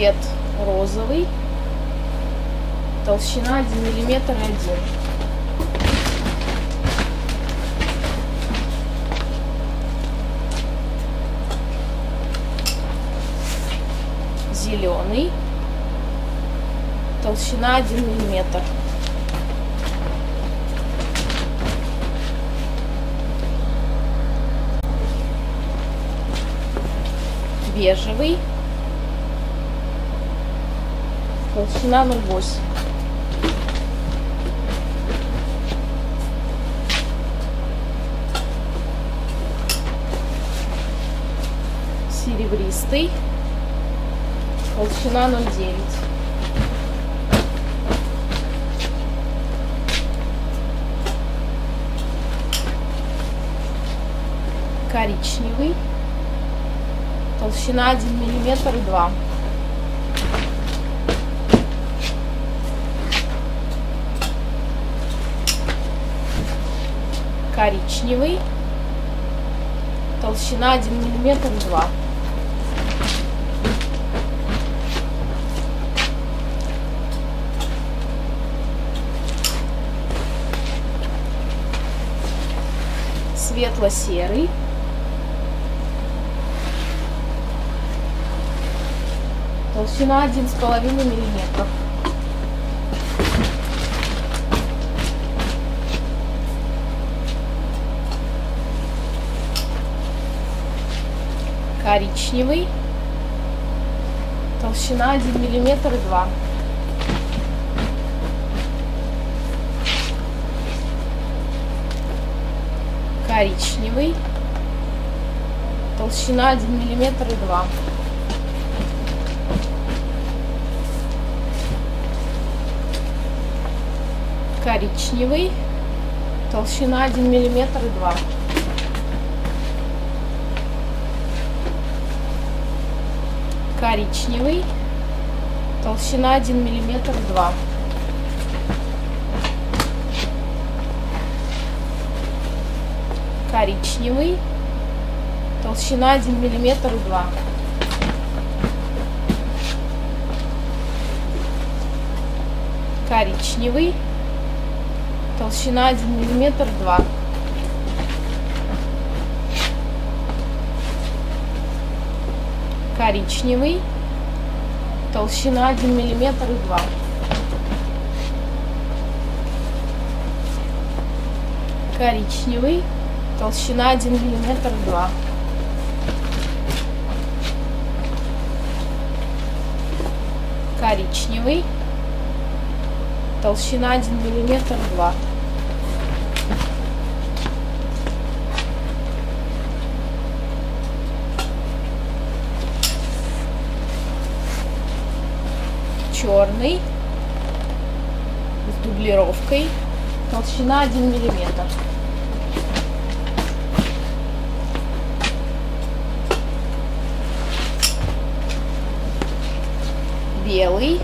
цвет розовый, толщина 1 миллиметр и 1. Зеленый, толщина 1 миллиметр. Бежевый, толщина 0,8. Серебристый, толщина 0,9. Коричневый, толщина 1 миллиметр и 2. Коричневый, толщина 1 миллиметр и 2. Светло-серый, толщина 1,5 миллиметров. Коричневый, толщина 1 миллиметр и 2. Коричневый, толщина 1 миллиметр и 2. Коричневый, толщина 1 миллиметр и 2. Коричневый, толщина 1 миллиметр и 2. Коричневый, толщина 1 миллиметр и 2. Коричневый, толщина 1 миллиметр 2. Коричневый, толщина 1 миллиметр и 2. Коричневый, толщина 1 миллиметр 2. Коричневый, толщина 1 миллиметр 2. Черный с дублировкой, толщина 1 миллиметр. Белый,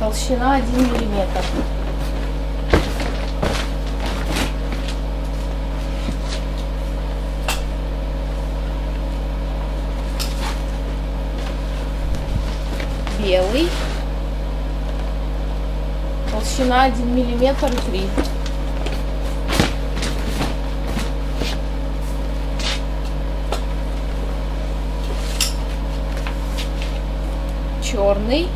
толщина 1 миллиметр. Белый, толщина 1 миллиметр и 3. Черный,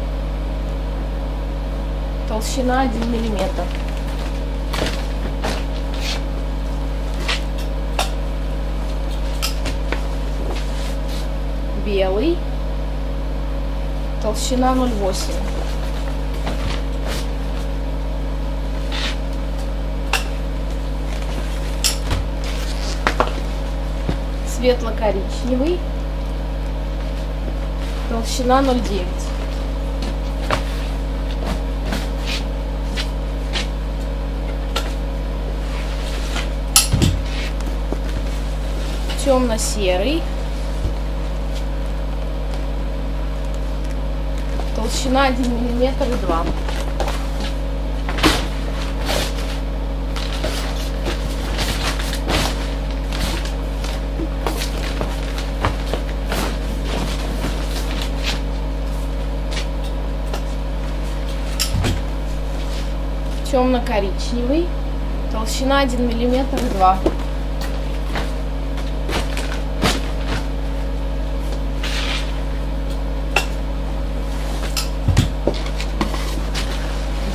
толщина 1 миллиметр. Белый, толщина 0,8. Светло-коричневый, толщина 0,9. Темно-серый, толщина 1 миллиметр и 2. темно-коричневый, толщина 1 миллиметр 2.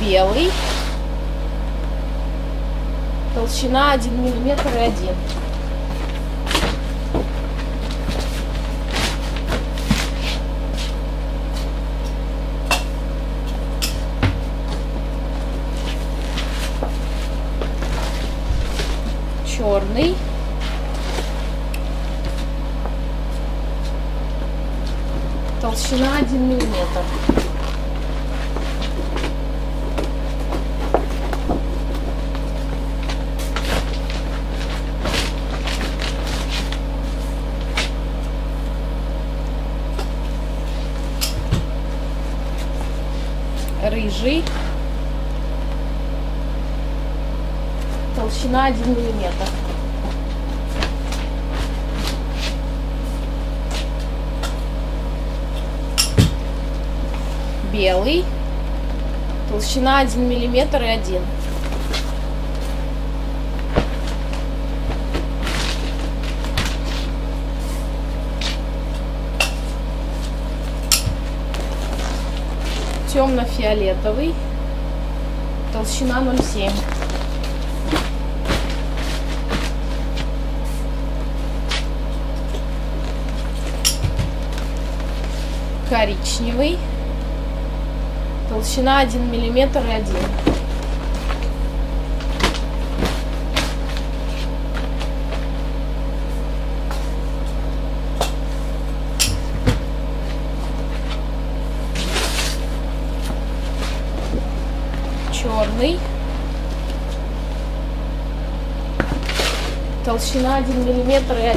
Белый, толщина 1 миллиметр 1. Черный, толщина 1 миллиметр. Рыжий, толщина 1 миллиметр. Белый, толщина 1 миллиметр и 1. Темно-фиолетовый, толщина 0,7. Коричневый, толщина 1 миллиметр и 1. Черный, толщина 1 миллиметр и 1.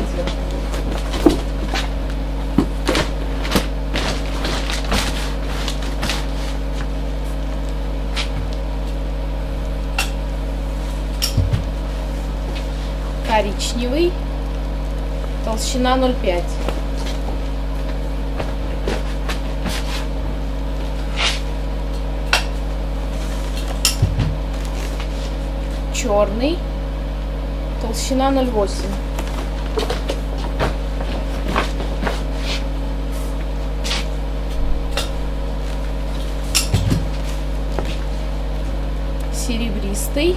Коричневый, толщина 0,5. Черный, толщина 0,8. Серебристый,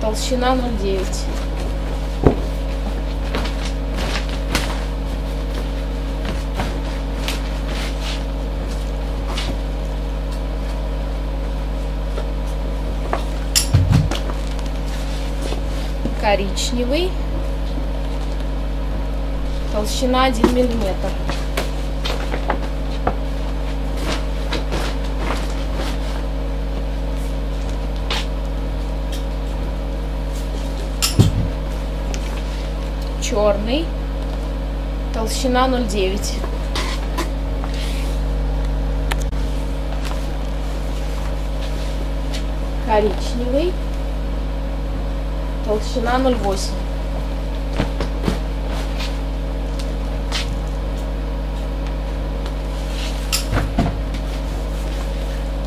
толщина 0,9. Коричневый, толщина 1 миллиметр. Черный, толщина 0,9. Коричневый, толщина 0,8.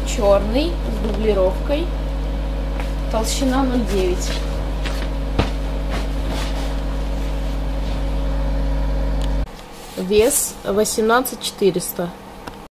Черный с дублировкой, толщина 0,9. Вес 18 400.